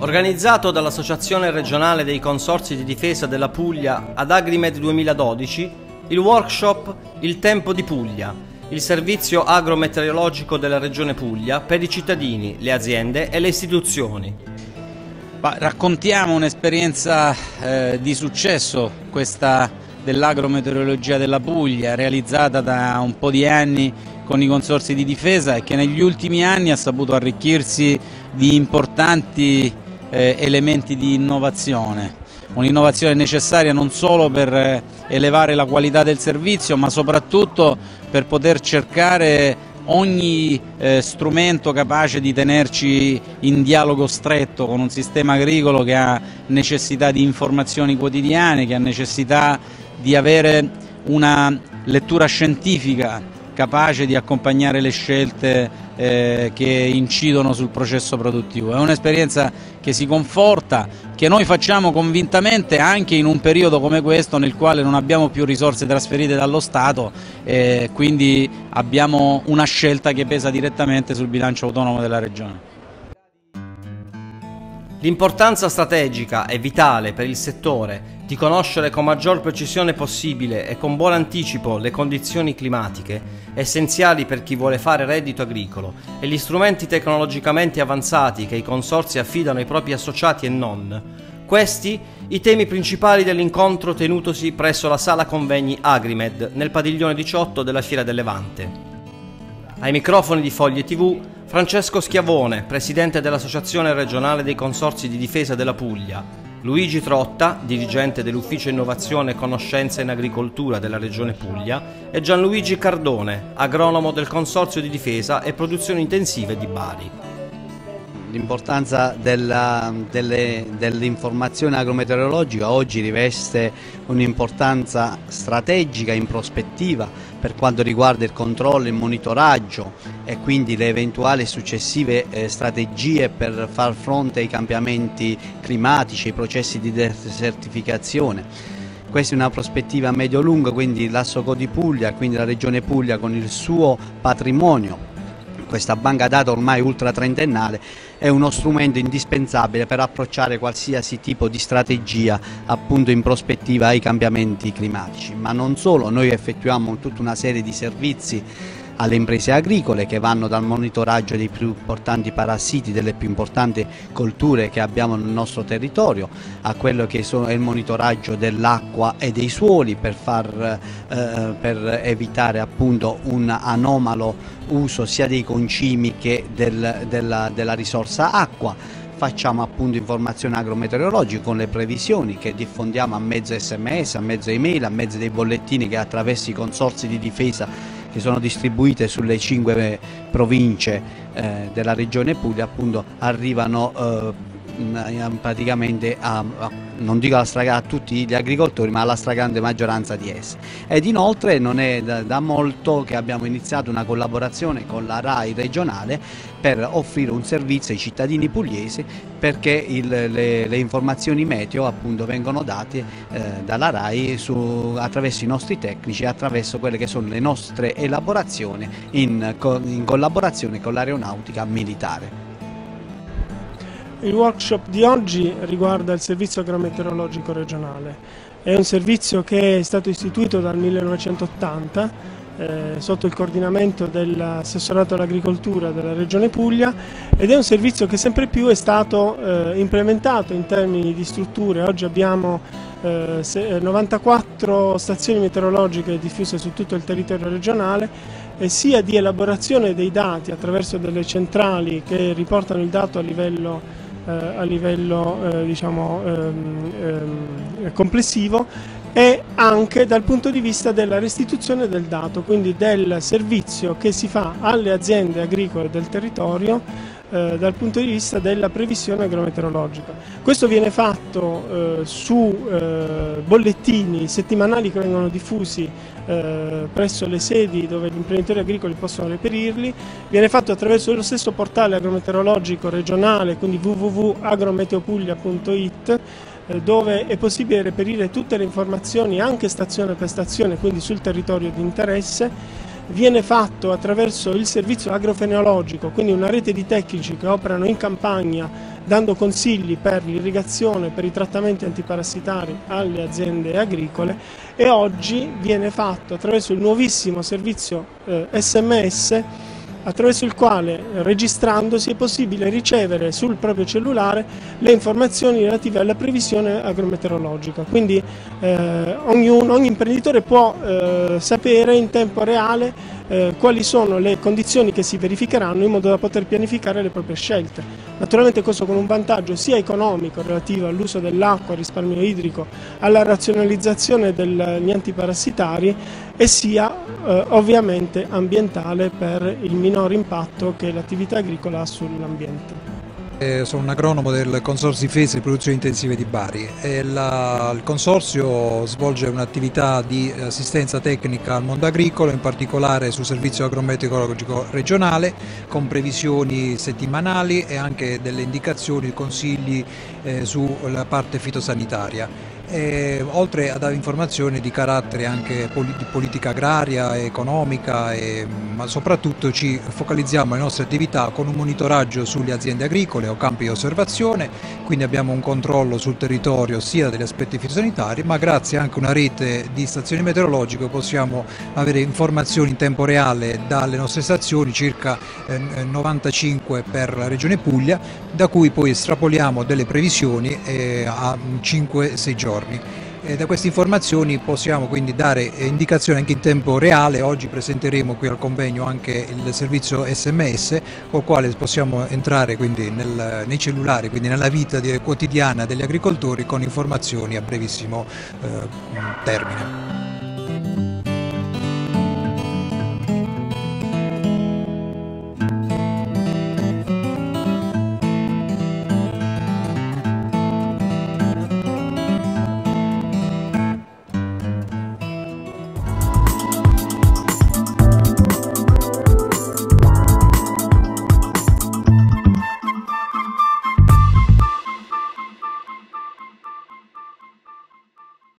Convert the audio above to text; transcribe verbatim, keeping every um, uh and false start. Organizzato dall'Associazione Regionale dei Consorzi di Difesa della Puglia ad AgriMed duemiladodici, il workshop Il Tempo di Puglia, il servizio agrometeorologico della Regione Puglia per i cittadini, le aziende e le istituzioni. Ma raccontiamo un'esperienza eh, di successo, questa dell'agrometeorologia della Puglia, realizzata da un po' di anni con i consorzi di difesa e che negli ultimi anni ha saputo arricchirsi di importanti eh, elementi di innovazione, un'innovazione necessaria non solo per elevare la qualità del servizio, ma soprattutto per poter cercare ogni eh, strumento capace di tenerci in dialogo stretto con un sistema agricolo che ha necessità di informazioni quotidiane, che ha necessità di avere una lettura scientifica capace di accompagnare le scelte eh, che incidono sul processo produttivo. È un'esperienza che si conforta, che noi facciamo convintamente anche in un periodo come questo nel quale non abbiamo più risorse trasferite dallo Stato e quindi abbiamo una scelta che pesa direttamente sul bilancio autonomo della Regione. L'importanza strategica e vitale per il settore di conoscere con maggior precisione possibile e con buon anticipo le condizioni climatiche, essenziali per chi vuole fare reddito agricolo, e gli strumenti tecnologicamente avanzati che i consorzi affidano ai propri associati e non. Questi i temi principali dell'incontro tenutosi presso la sala convegni AgriMed nel padiglione diciotto della Fiera del Levante. Ai microfoni di Foglie tivù, Francesco Schiavone, presidente dell'Associazione Regionale dei Consorzi di Difesa della Puglia, Luigi Trotta, dirigente dell'Ufficio Innovazione e Conoscenza in Agricoltura della Regione Puglia, e Gianluigi Cardone, agronomo del Consorzio di Difesa e Produzioni Intensive di Bari. L'importanza dell'informazione dell agrometeorologica oggi riveste un'importanza strategica in prospettiva per quanto riguarda il controllo, il monitoraggio e quindi le eventuali successive eh, strategie per far fronte ai cambiamenti climatici, ai processi di desertificazione. Questa è una prospettiva medio-lunga, quindi l'Assoco di Puglia, quindi la Regione Puglia con il suo patrimonio, questa banca data ormai ultra trentennale, è uno strumento indispensabile per approcciare qualsiasi tipo di strategia appunto in prospettiva ai cambiamenti climatici. Ma non solo, noi effettuiamo tutta una serie di servizi alle imprese agricole che vanno dal monitoraggio dei più importanti parassiti, delle più importanti colture che abbiamo nel nostro territorio, a quello che è il monitoraggio dell'acqua e dei suoli per, far, eh, per evitare appunto un anomalo uso sia dei concimi che del, della, della risorsa acqua. Facciamo appunto informazione agrometeorologica con le previsioni che diffondiamo a mezzo sms, a mezzo email, a mezzo dei bollettini che attraverso i consorzi di difesa che sono distribuite sulle cinque province eh, della Regione Puglia, appunto arrivano eh, praticamente a, a, non dico alla stragrande a tutti gli agricoltori, ma alla stragrande maggioranza di essi. Ed inoltre non è da, da molto che abbiamo iniziato una collaborazione con la RAI regionale per offrire un servizio ai cittadini pugliesi, perché il, le, le informazioni meteo appunto vengono date eh, dalla RAI su, attraverso i nostri tecnici, attraverso quelle che sono le nostre elaborazioni in, in collaborazione con l'aeronautica militare. Il workshop di oggi riguarda il servizio agrometeorologico regionale. È un servizio che è stato istituito dal millenovecentottanta Eh, sotto il coordinamento dell'assessorato all'agricoltura della Regione Puglia, ed è un servizio che sempre più è stato eh, implementato in termini di strutture. Oggi abbiamo eh, novantaquattro stazioni meteorologiche diffuse su tutto il territorio regionale, eh, sia di elaborazione dei dati attraverso delle centrali che riportano il dato a livello, eh, a livello eh, diciamo, ehm, ehm, complessivo, e anche dal punto di vista della restituzione del dato, quindi del servizio che si fa alle aziende agricole del territorio eh, dal punto di vista della previsione agrometeorologica. Questo viene fatto eh, su eh, bollettini settimanali che vengono diffusi eh, presso le sedi dove gli imprenditori agricoli possono reperirli, viene fatto attraverso lo stesso portale agrometeorologico regionale, quindi w w w punto agrometeopuglia punto i t, dove è possibile reperire tutte le informazioni anche stazione per stazione, quindi sul territorio di interesse. Viene fatto attraverso il servizio agrofenologico, quindi una rete di tecnici che operano in campagna dando consigli per l'irrigazione, per i trattamenti antiparassitari alle aziende agricole, e oggi viene fatto attraverso il nuovissimo servizio eh, esse emme esse, attraverso il quale, registrandosi, è possibile ricevere sul proprio cellulare le informazioni relative alla previsione agrometeorologica. Quindi eh, ognuno, ogni imprenditore può eh, sapere in tempo reale Eh, quali sono le condizioni che si verificheranno, in modo da poter pianificare le proprie scelte. Naturalmente questo con un vantaggio sia economico relativo all'uso dell'acqua, al risparmio idrico, alla razionalizzazione degli antiparassitari, e sia eh, ovviamente ambientale, per il minor impatto che l'attività agricola ha sull'ambiente. Eh, sono un agronomo del Consorzio di Difesa e Produzioni Intensive di Bari. E la, il Consorzio svolge un'attività di assistenza tecnica al mondo agricolo, in particolare sul servizio agrometeorologico regionale, con previsioni settimanali e anche delle indicazioni, consigli eh, sulla parte fitosanitaria. E, oltre a dare informazioni di carattere anche poli di politica agraria, economica, e, ma soprattutto ci focalizziamo le nostre attività con un monitoraggio sulle aziende agricole o campi di osservazione, quindi abbiamo un controllo sul territorio sia degli aspetti fitosanitari, ma grazie anche a una rete di stazioni meteorologiche possiamo avere informazioni in tempo reale dalle nostre stazioni, circa eh, novantacinque per la regione Puglia, da cui poi estrapoliamo delle previsioni eh, a cinque sei giorni. E da queste informazioni possiamo quindi dare indicazioni anche in tempo reale. Oggi presenteremo qui al convegno anche il servizio esse emme esse, col quale possiamo entrare quindi nel, nei cellulari, quindi nella vita quotidiana degli agricoltori, con informazioni a brevissimo eh, termine.